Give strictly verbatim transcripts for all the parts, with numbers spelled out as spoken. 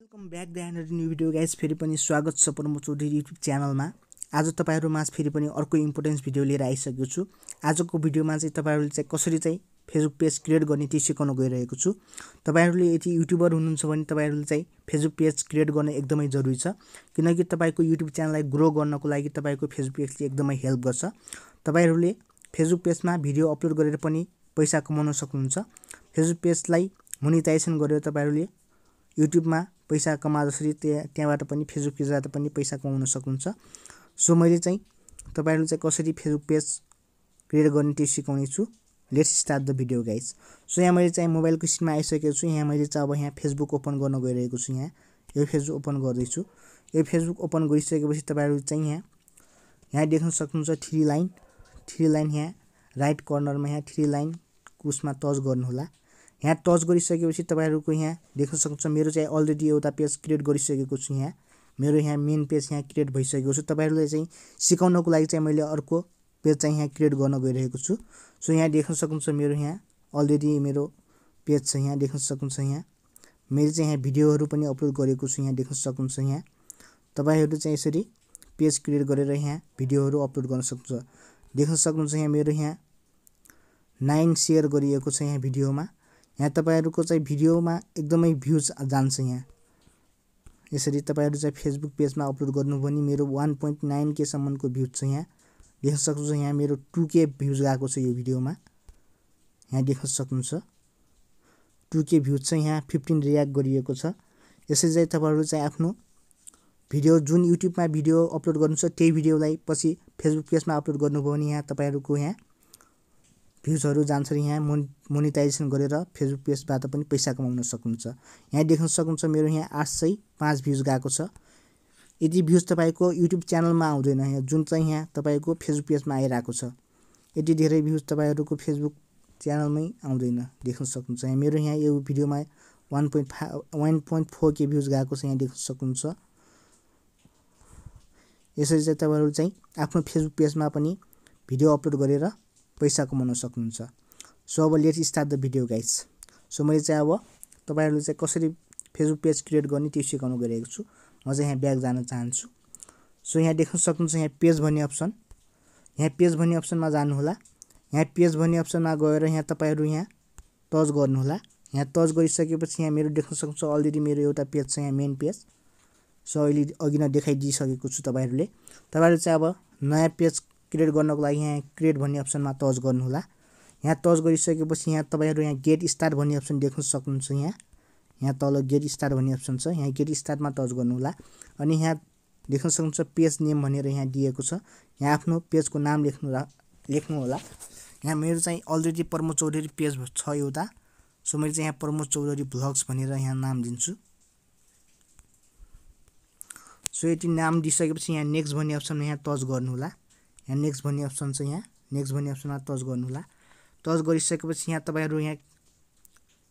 Welcome back the end new video guys. फेरि पनि स्वागत छ प्रमोद चौधरी युट्युब च्यानलमा। आज तपाईहरुमा फेरि पनि अर्को इम्पोर्टेन्स भिडियो लिएर आइसकेको छु। आजको भिडियोमा चाहिँ तपाईहरुले चाहिँ कसरी चाहिँ फेसबुक पेज क्रिएट गर्ने त्यो सिकाउन गइरहेको छु। तपाईहरुले यदि युट्युबर हुनुहुन्छ भने तपाईहरुले चाहिँ फेसबुक पेज क्रिएट गर्न एकदमै जरुरी छ, किनकि तपाईको युट्युब च्यानललाई ग्रो गर्नको लागि तपाईको फेसबुक पेजले एकदमै हेल्प गर्छ। तपाईहरुले फेसबुक पेजमा भिडियो अपलोड गरेर पनि पैसा कमाउन सक्नुहुन्छ। फेसबुक पेजलाई मोनेटाइजेसन गरेर तपाईहरुले युट्युबमा पैसा कमा जसरी त्यहाँबाट पनि फेसबुक पेजबाट पनि पैसा कमाउन सक्नुहुन्छ। सो मैले चाहिँ तपाईहरुले चाहिँ कसरी फेसबुक पेज क्रिएट गर्ने त्यो सिकाउने छु। Let's start the video guys. So यहाँ मैले चाहिँ मोबाइलको स्क्रिनमा आइसकेको छु। यहाँ मैले चाहिँ अब यहाँ फेसबुक ओपन गर्न गइरहेको छु। यहाँ यो फेसबुक ओपन गर्दैछु। यो फेसबुक ओपन गरिसकेपछि तपाईहरुले चाहिँ यहाँ यहाँ देख्न सक्नुहुन्छ थ्री लाइन थ्री लाइन यहाँ राइट कर्नरमा यहाँ थ्री लाइन कुसमा टच गर्नुहोला। यहाँ टच गरिसकेपछि तपाईहरुको यहाँ देख्न सक्नुहुन्छ मेरो चाहिँ अलरेडी एउटा पेज क्रिएट गरिसकेको छु। यहाँ मेरो यहाँ मेन पेज यहाँ क्रिएट भइसकेको छु। तपाईहरुले चाहिँ सिकाउनको लागि चाहिँ मैले अर्को पेज चाहिँ यहाँ क्रिएट गर्न गइरहेको छु। सो यहाँ देख्न सक्नुहुन्छ मेरो यहाँ अलरेडी मेरो पेज छ। यहाँ देख्न सक्नुहुन्छ यहाँ मैले चाहिँ यहाँ भिडियोहरु पनि अपलोड गरेको छु। यहाँ देख्न सक्नुहुन्छ यहाँ तपाईहरुले चाहिँ यसरी पेज क्रिएट गरेर यहाँ भिडियोहरु अपलोड गर्न सक्नुहुन्छ। देख्न सक्नुहुन्छ यहाँ मेरो यहाँ नाइन शेयर गरिएको छ। यहाँ भिडियोमा यहाँ तपाईहरुको चाहिँ भिडियोमा एकदमै भ्यूज जान्छ। यहाँ यसरी तपाईहरु चाहिँ फेसबुक पेजमा अपलोड गर्नु भने मेरो वन पोइन्ट नाइन के सम्मको भ्यूज छ। यहाँ देख्न सक्नुहुन्छ यहाँ मेरो टू के भ्यूज आएको छ। यो भिडियोमा यहाँ देख्न सक्नुहुन्छ टू के भ्यूज छ। यहाँ फिफ्टीन रियाक्ट गरिएको छ। यसरी चाहिँ तपाईहरु चाहिँ आफ्नो भिडियो जुन युट्युबमा भिडियो अपलोड गर्नुहुन्छ त्यही भिडियोलाई पछि फेसबुक पेजमा अपलोड गर्नुभयो भने यहाँ तपाईहरुको यहाँ भ्यूजहरु जान्छ। यहाँ मोनेटाइजेसन गरेर फेसबुक पेजबाट पनि पैसा कमाउन सक्नुहुन्छ। यहाँ देख्न सक्नुहुन्छ मेरो यहाँ आठ सय पाँच भ्यूज गएको छ। यदि भ्यूज तपाईको युट्युब च्यानलमा आउँदैन यहाँ जुन चाहिँ यहाँ तपाईको फेसबुक पेजमा आइराको छ, यति धेरै भ्यूज तपाईहरुको फेसबुक च्यानलमै आउँदैन। देख्न सक्नुहुन्छ यहाँ मेरो यहाँ यो भिडियोमा वन पोइन्ट फोर के भ्यूज गएको छ। यहाँ देख्न सक्नुहुन्छ यसरी चाहिँ तपाईहरु चाहिँ आफ्नो फेसबुक पेजमा पनि भिडियो अपलोड गरेर पैसा कमाउन सक्नुहुन्छ। सो अब let's start the video guys. So मैले चाहिँ अब तपाईहरुले चाहिँ कसरी फेसबुक पेज क्रिएट गर्ने त्यो सिकाउन गइरहेको छु। म चाहिँ यहाँ ब्याक जान चाहन्छु। सो यहाँ देख्न सक्नुहुन्छ यहाँ पेज भन्ने अप्सन, यहाँ पेज भन्ने अप्सनमा जानुहोला। यहाँ पेज भन्ने अप्सनमा गएर यहाँ तपाईहरु यहाँ टच गर्नुहोला। यहाँ टच गरिसकेपछि यहाँ मेरो देख्न सक्नुहुन्छ अलरेडी मेरो एउटा पेज छ। यहाँ मेन पेज सो अहिले अघि नै देखाइदिइसकेको छु। तपाईहरुले तपाईहरु चाहिँ अब नयाँ पेज क्रिएट गर्नको लागि यहाँ क्रिएट भन्ने अप्सनमा टच गर्नुहोला। यहाँ टच गरिसकेपछि यहाँ तपाईहरु यहाँ गेट स्टार्ट भन्ने अप्सन देख्न सक्नुहुन्छ। यहाँ यहाँ तल गेट स्टार्ट भन्ने अप्सन छ। यहाँ गेट स्टार्टमा टच गर्नुहोला अनि यहाँ देख्न सक्नुहुन्छ पेज नेम भनेर यहाँ दिएको छ। यहाँ आफ्नो पेजको नाम लेख्नु लेख्नुहोला। यहाँ मेरो चाहिँ अलरेडी प्रमोद चौधरी पेज छ एउटा। सो मैले चाहिँ यहाँ प्रमोद चौधरी भ्लग्स भनेर यहाँ नाम दिन्छु। सो यति नाम दिइसकेपछि यहाँ नेक्स्ट भन्ने अप्सनमा यहाँ टच गर्नुहोला। यहाँ नेक्स्ट भन्ने अप्सन छ। यहाँ नेक्स्ट भन्ने अप्सनमा टच गर्नुहोला। टच गरिसकेपछि यहाँ तपाईहरु यहाँ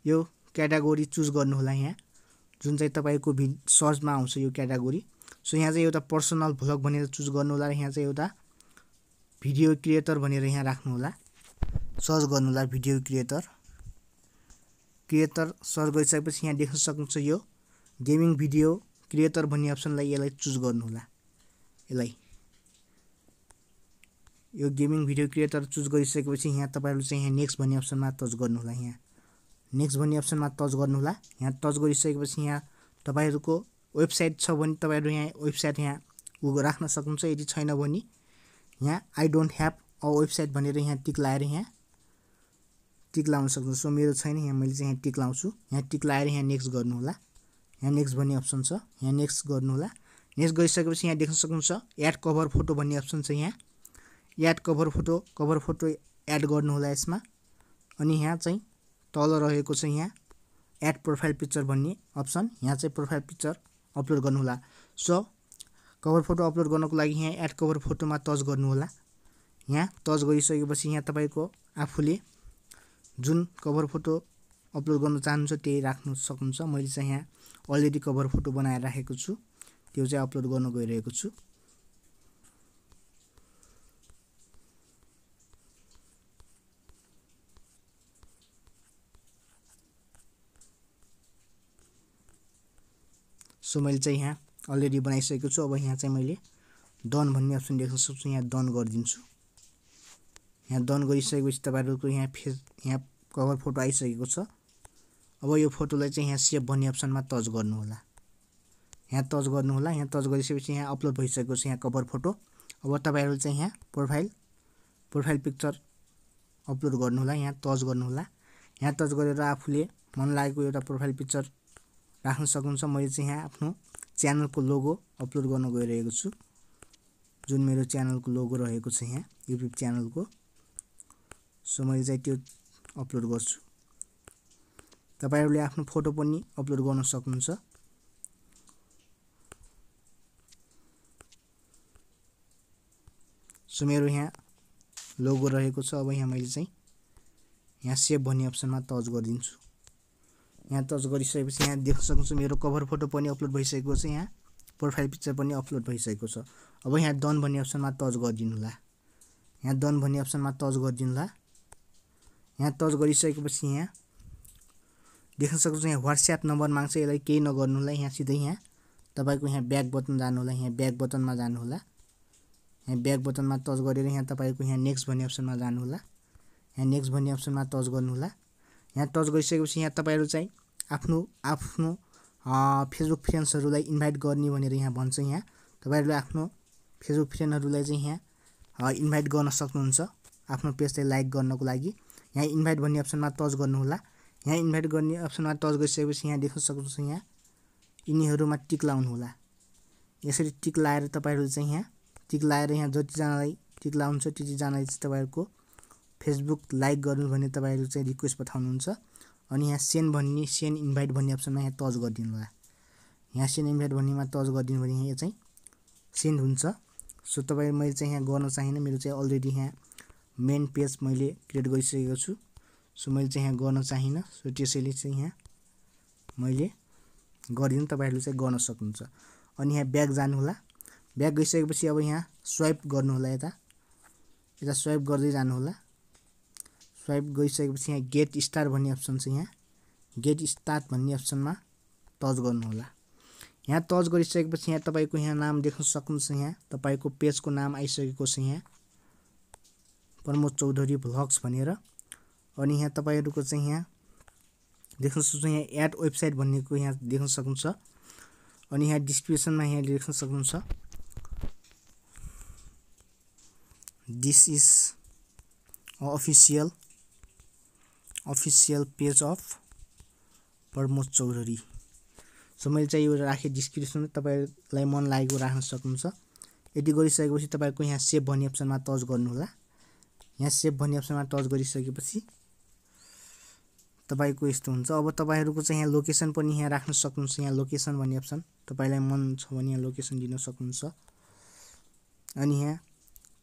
यो क्याटेगोरी चुज गर्नुहोला। यहाँ जुन चाहिँ तपाईको सर्चमा आउँछ यो क्याटेगोरी। सो यहाँ चाहिँ एउटा पर्सनल भ्लग भनेर चुज गर्नुहोला। यहाँ चाहिँ एउटा भिडियो क्रिएटर भनेर यहाँ राख्नुहोला। सर्च गर्नुहोला भिडियो क्रिएटर क्रिएटर सर्च गरिसकेपछि यहाँ देख्न सक्नुहुन्छ यो गेमिङ भिडियो क्रिएटर भन्ने अप्सनलाई यसलाई चुज गर्नुहोला। यसलाई यो गेमिङ भिडियो क्रिएटर चुज गरिसकेपछि यहाँ तपाईहरुले चाहिँ यहाँ नेक्स्ट भन्ने अप्सनमा टच गर्नुहोला। यहाँ नेक्स्ट भन्ने अप्सनमा टच गर्नुहोला। यहाँ टच गरिसकेपछि यहाँ तपाईहरुको वेबसाइट छ भने तपाईहरु यहाँ वेबसाइट यहाँ उ राख्न सक्नुहुन्छ। यदि छैन भने यहाँ I don't have a website भनेर यहाँ टिक लगाएर यहाँ टिक लगाउन सक्नुहुन्छ। सो मेरो छैन यहाँ मैले चाहिँ यहाँ टिक लगाउँछु। यहाँ टिक लगाएर यहाँ नेक्स्ट गर्नुहोला। यहाँ नेक्स्ट भन्ने अप्सन छ। यहाँ नेक्स्ट गर्नुहोला। नेक्स्ट गरिसकेपछि यहाँ देख्न सक्नुहुन्छ एड कभर फोटो भन्ने अप्सन छ। यहाँ add cover photo cover photo add गर्नुहोला यसमा। अनि यहाँ चाहिँ तल रहेको छ यहाँ एड प्रोफाइल पिक्चर भन्ने अप्सन। यहाँ चाहिँ प्रोफाइल पिक्चर अपलोड गर्नुहोला। सो कभर फोटो अपलोड गर्नको लागि यहाँ एड कभर फोटोमा टच गर्नुहोला। यहाँ टच गरिसकेपछि यहाँ तपाईको आफूले जुन कभर फोटो अपलोड गर्न चाहनुहुन्छ त्यही राख्नु सक्नुहुन्छ। मैले चाहिँ यहाँ अलरेडी कभर फोटो बनाएर राखेको छु, त्यो चाहिँ अपलोड गर्न गइरहेको छु। सो मैले चाहिँ यहाँ अलरेडी बनाइसकेको छु। अब यहाँ चाहिँ मैले डन भन्ने अप्सन देख्न सक्छु, यहाँ डन गरिदिन्छु। यहाँ डन गरिसकेपछि तपाईहरुको यहाँ फेस यहाँ कभर फोटो आइसकेको छ। अब यो फोटोलाई चाहिँ यहाँ सेभ भन्ने अप्सनमा टच गर्नु होला, यहाँ टच गर्नु होला। यहाँ टच गरिसकेपछि यहाँ अपलोड भइसकेको छ यहाँ कभर फोटो। अब तपाईहरुले चाहिँ यहाँ प्रोफाइल प्रोफाइल पिक्चर अपलोड गर्नु होला, यहाँ टच गर्नु होला। यहाँ टच गरेर आफुले मन लागेको एउटा प्रोफाइल पिक्चर राख्न सक्नुहुन्छ। मैले चाहिँ यहाँ आफ्नो च्यानलको लोगो अपलोड गर्न गइरहेको छु, जुन मेरो च्यानलको लोगो रहेको छ यहाँ YouTube च्यानलको। सो मैले चाहिँ त्यो अपलोड गर्छु। तपाईहरुले आफ्नो फोटो पनि अपलोड गर्न सक्नुहुन्छ। सो मेरो यहाँ लोगो रहेको छ। अब यहाँ मैले चाहिँ यहाँ सेभ भन्ने अप्सनमा टच गरिदिन्छु। यहाँ टच गरिसकेपछि यहाँ देख्न सक्नुहुन्छ मेरो कभर फोटो पनि अपलोड भइसकेको छ, यहाँ प्रोफाइल पिक्चर पनि अपलोड भइसकेको छ। अब यहाँ डन भन्ने अप्सनमा टच गरिदिनु होला, यहाँ डन भन्ने अप्सनमा टच गरिदिनु होला। यहाँ टच गरिसकेपछि यहाँ देख्न सक्नुहुन्छ यहाँ व्हाट्सएप नम्बर माग्छ, यसलाई केही नगर्नु होला। यहाँ सिधै यहाँ तपाईको यहाँ ब्याक बटन जानु होला, यहाँ ब्याक बटनमा जानु होला। यहाँ ब्याक बटनमा टच गरेर यहाँ तपाईको यहाँ नेक्स्ट भन्ने अप्सनमा जानु होला, यहाँ नेक्स्ट भन्ने अप्सनमा टच गर्नु होला। यहाँ टच गरिसकेपछि यहाँ तपाईहरु चाहिँ आफ्नो आफ्नो फेसबुक फ्रेन्ड्सहरुलाई इन्भाइट गर्ने भनेर यहाँ भन्छ। यहाँ तपाईहरुले आफ्नो फेसबुक फ्रेन्डहरुलाई चाहिँ यहाँ इन्भाइट गर्न सक्नुहुन्छ आफ्नो पेजलाई लाइक गर्नको लागि। यहाँ इन्भाइट भन्ने अप्सनमा टच गर्नु होला। यहाँ इन्भाइट गर्ने अप्सनमा टच गरिसकेपछि यहाँ देख्न सक्नुहुन्छ यहाँ यिनीहरुमा टिक लाउनु होला। यसरी टिक लाएर तपाईहरु चाहिँ यहाँ टिक लाएर यहाँ जतिजनालाई टिक लाउनुहुन्छ त्यतिजनालाई चाहिँ तपाईहरुको फेसबुक लाइक गर्नु भन्ने तपाईहरु चाहिँ रिक्वेस्ट पठाउनुहुन्छ। अनि यहाँ सेन्ड भन्ने सेन्ड इन्भाइट भन्ने अप्सनमा यहाँ टच गरिदिनु होला। यहाँ सेन्ड इन्भाइट भन्नेमा टच गरिदिनु भने यहाँ चाहिँ सेन्ड हुन्छ। सो तपाईहरु मैले चाहिँ यहाँ गर्न चाहन्न, मेरो चाहिँ अलरेडी यहाँ मेन पेज मैले क्रिएट गरिसकेको छु। सो मैले चाहिँ यहाँ गर्न चाहन्न, सो त्यसैले चाहिँ यहाँ मैले गर्दिन, तपाईहरुले चाहिँ गर्न सक्नुहुन्छ। अनि यहाँ ब्याक जानु होला। ब्याक गइसकेपछि अब यहाँ स्वाइप गर्नु होला, यता यता स्वाइप गर्दै जानु होला। स्वाइप गइसकेपछि यहाँ गेट स्टार भन्ने अप्सन छ, यहाँ गेट स्टार्ट भन्ने अप्सनमा टच गर्नुहोला। यहाँ टच गरिसकेपछि यहाँ तपाईको यहाँ नाम देख्न सक्नुहुन्छ। यहाँ तपाईको पेजको नाम आइसकेको छ यहाँ प्रमोद चौधरी भ्लग्स भनेर। अनि यहाँ तपाईहरुको चाहिँ यहाँ देख्न सक्नुहुन्छ यहाँ एड वेबसाइट भन्नेको यहाँ देख्न सक्नुहुन्छ। अनि यहाँ डिस्क्रिप्सनमा यहाँ लेख्न सक्नुहुन्छ this is official official page of Pramod Chaudhary. So मैले चाहिँ यो राखेँ डिस्क्रिप्सनमा, तपाईलाई मन लागेको राख्न सक्नुहुन्छ। यति गरिसकेपछि तपाईको यहाँ सेभ भन्ने अप्सनमा टच गर्नु होला। यहाँ सेभ भन्ने अप्सनमा टच गरिसकेपछि तपाईको यस्तो हुन्छ। अब तपाईहरुको चाहिँ यहाँ लोकेसन पनि यहाँ राख्न सक्नुहुन्छ। यहाँ लोकेसन भन्ने अप्सन तपाईलाई मन छ भने यहाँ लोकेसन दिन सक्नुहुन्छ। अनि यहाँ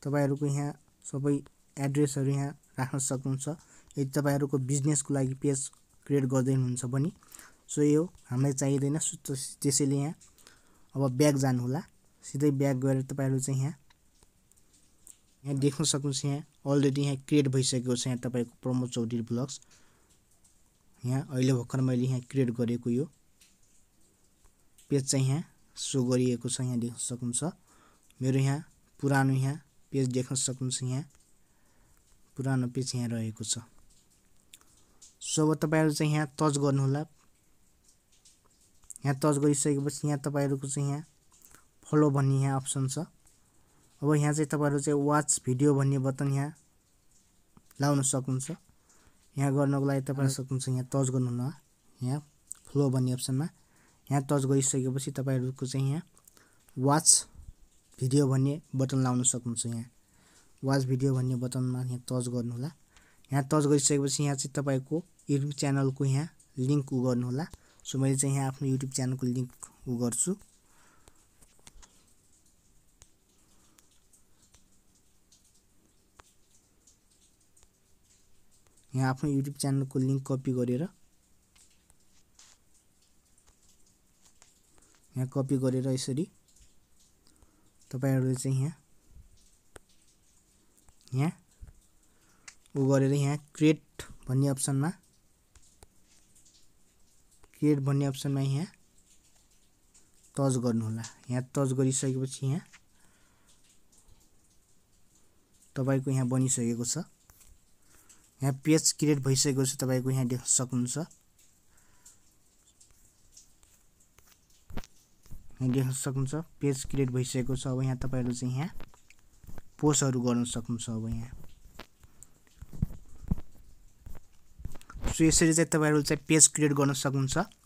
तपाईहरुको यहाँ सबै एड्रेसहरु यहाँ राख्न सक्नुहुन्छ। यदि तपाईहरुको बिजनेसको लागि पेज क्रिएट गर्दै हुनुहुन्छ भने सो यो हामीलाई चाहिदैन, त्यसैले यहाँ अब ब्याक जानु होला। सिधै ब्याक गएर तपाईहरु चाहिँ यहाँ यहाँ देख्न सक्नुहुन्छ यहाँ अलरेडी यहाँ क्रिएट भइसकेको छ यहाँ तपाईको प्रमोद चौधरी ब्लग्स। यहाँ अहिले भर्खर मैले यहाँ क्रिएट गरेको यो पेज चाहिँ यहाँ सो गरिएको छ। यहाँ देख्न सक्नुहुन्छ मेरो यहाँ पुरानो यहाँ पेज देख्न सक्नुहुन्छ, यहाँ पुरानो पेज यहाँ रहेको छ। सो अब तपाईहरु चाहिँ यहाँ टच गर्नु होला। यहाँ टच गरिसकेपछि यहाँ तपाईहरुको चाहिँ यहाँ फलो भन्ने यहाँ अप्सन छ। अब यहाँ चाहिँ तपाईहरु चाहिँ वाच भिडियो भन्ने बटन यहाँ लाउन सक्नुहुन्छ। यहाँ गर्नको लागि तपाईहरु सक्नुहुन्छ यहाँ टच गर्नु होला, यहाँ फलो भन्ने अप्सनमा। यहाँ टच गरिसकेपछि तपाईहरुको चाहिँ यहाँ वाच भिडियो भन्ने बटन लाउन सक्नुहुन्छ। यहाँ वाच भिडियो भन्ने बटनमा यहाँ टच गर्नु होला। यहाँ टच गरिसकेपछि यहाँ चाहिँ तपाईको YouTube च्यानलको यहाँ लिंक उ गर्नु होला। सो मैले चाहिँ यहाँ आफ्नो YouTube च्यानलको लिंक उ गर्छु। यहाँ आफ्नो YouTube च्यानलको लिंक कपी गरेर यहाँ कपी गरेर यसरी तपाईहरुले चाहिँ यहाँ यहाँ उ गरेर यहाँ क्रिएट भन्ने अप्सनमा क्रिएट भन्ने अप्सनमा यहाँ टच गर्नुहोला यहाँ टच गरिसकेपछि यहाँ तपाईको यहाँ बनिसकेको छ यहाँ पेज क्रिएट भइसकेको छ तपाईको यहाँ देख्न सक्नुहुन्छ यहाँ देख्न सक्नुहुन्छ पेज क्रिएट भइसकेको छ अब यहाँ तपाईहरु चाहिँ यहाँ पोस्टहरु गर्न सक्नुहुन्छ अब यहाँ सो यसरी चाहिँ तपाईहरु चाहिँ पेज क्रिएट गर्न सक्नुहुन्छ।